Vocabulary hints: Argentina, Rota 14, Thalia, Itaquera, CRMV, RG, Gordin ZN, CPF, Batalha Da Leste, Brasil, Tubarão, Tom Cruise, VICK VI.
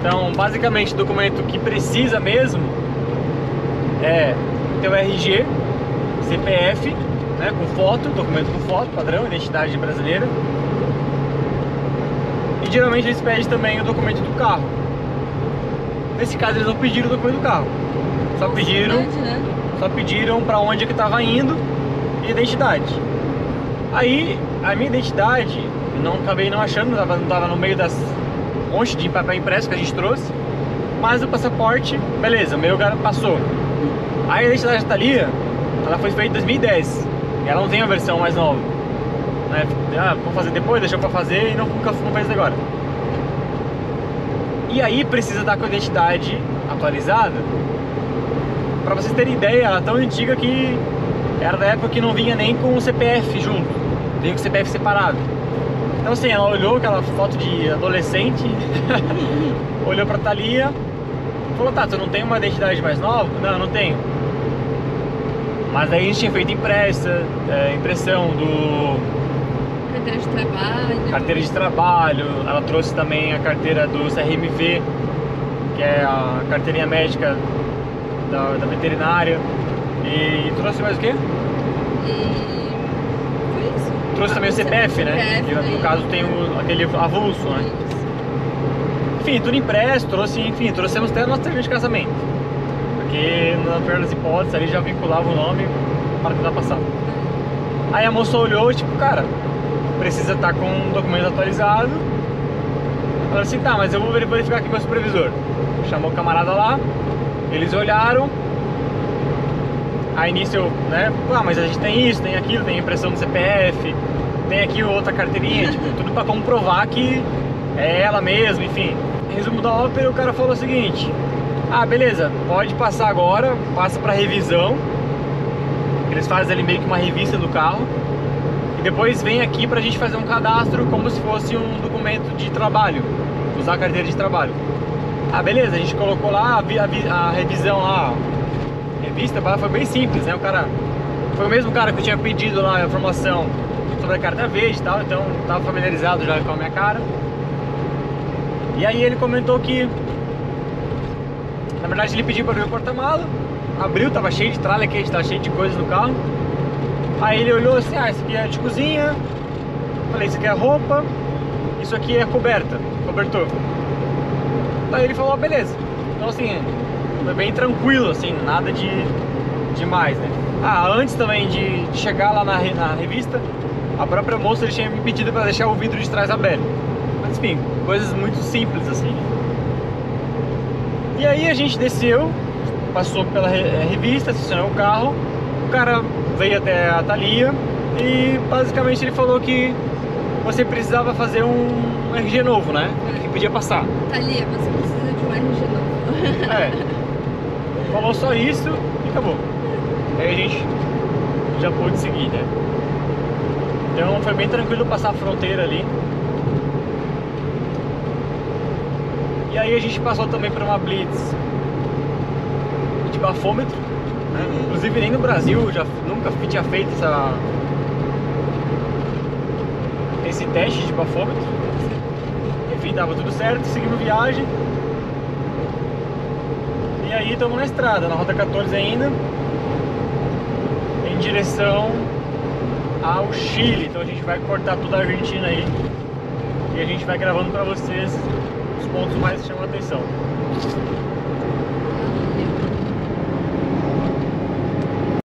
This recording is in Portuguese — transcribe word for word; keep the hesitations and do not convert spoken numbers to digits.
Então, basicamente, o documento que precisa mesmo é teu R G, C P F, né, com foto, documento com foto, padrão, identidade brasileira. E geralmente eles pedem também o documento do carro. Nesse caso eles não pediram o documento do carro. Só pediram, né? Só pediram para onde é que estava indo e identidade. Aí a minha identidade eu não acabei não achando, não estava no meio das monte de papel impresso que a gente trouxe, mas o passaporte, beleza, o meu cara passou. A identidade da Thalia, ela foi feita em dois mil e dez, e ela não tem a versão mais nova, né? Ah, vou fazer depois, deixou pra fazer e não, nunca não fez agora. E aí precisa estar com a identidade atualizada. Pra vocês terem ideia, ela é tão antiga que era da época que não vinha nem com o C P F junto, vinha com o C P F separado. Então assim, ela olhou aquela foto de adolescente, olhou pra Thalia, falou, tá, tu não tem uma identidade mais nova? Não, não tenho. Mas daí a gente tinha feito impressa, é, impressão do... Carteira de trabalho. Carteira de trabalho, ela trouxe também a carteira do C R M V, que é a carteirinha médica da, da veterinária. E trouxe mais o quê? E... trouxe também o C P F, né? C P F, no caso tem o, aquele avulso, né? Enfim, tudo impresso, trouxe, enfim, trouxemos até a nossa certidão de casamento. Porque na pior das hipóteses ali já vinculava o nome para tentar passar. Aí a moça olhou, tipo, cara, precisa estar com um documento atualizado. Falou assim, tá, mas eu vou verificar aqui com o supervisor. Chamou o camarada lá, eles olharam. Aí início, né, ah, mas a gente tem isso, tem aquilo, tem impressão do C P F, tem aqui outra carteirinha, tipo, tudo pra comprovar que é ela mesma, enfim. Resumo da ópera, o cara falou o seguinte, ah, beleza, pode passar agora, passa pra revisão, eles fazem ali meio que uma revista do carro, e depois vem aqui pra gente fazer um cadastro como se fosse um documento de trabalho, usar a carteira de trabalho. Ah, beleza, a gente colocou lá a, a, a revisão lá, revista, foi bem simples, né? O cara foi o mesmo cara que eu tinha pedido lá a informação sobre a carta verde e tal, então estava familiarizado já com a minha cara. E aí ele comentou que, na verdade, ele pediu para abrir o porta-mala, abriu, tava cheio de tralha aqui, tava cheio de coisas no carro. Aí ele olhou assim, ah, isso aqui é de cozinha, falei, isso aqui é roupa, isso aqui é coberta, cobertor. Daí ele falou, ah, beleza, então assim, foi bem tranquilo, assim, nada de demais, né? Ah, antes também de, de chegar lá na, na revista, a própria moça ele tinha me pedido para deixar o vidro de trás aberto. Mas enfim, coisas muito simples, assim. E aí a gente desceu, passou pela re, revista, assinou o carro, o cara veio até a Thalia e basicamente ele falou que você precisava fazer um R G novo, né? Que podia passar. Thalia, você precisa de um R G novo. É. Falou só isso e acabou. Aí a gente já pôde seguir, né? Então foi bem tranquilo passar a fronteira ali. E aí a gente passou também por uma blitz de bafômetro, né? Inclusive nem no Brasil, já nunca tinha feito essa... esse teste de bafômetro. Enfim, dava tudo certo, seguimos viagem. E aí estamos na estrada, na Rota quatorze ainda, em direção ao Chile. Então a gente vai cortar toda a Argentina aí e a gente vai gravando para vocês os pontos mais que chamam a atenção.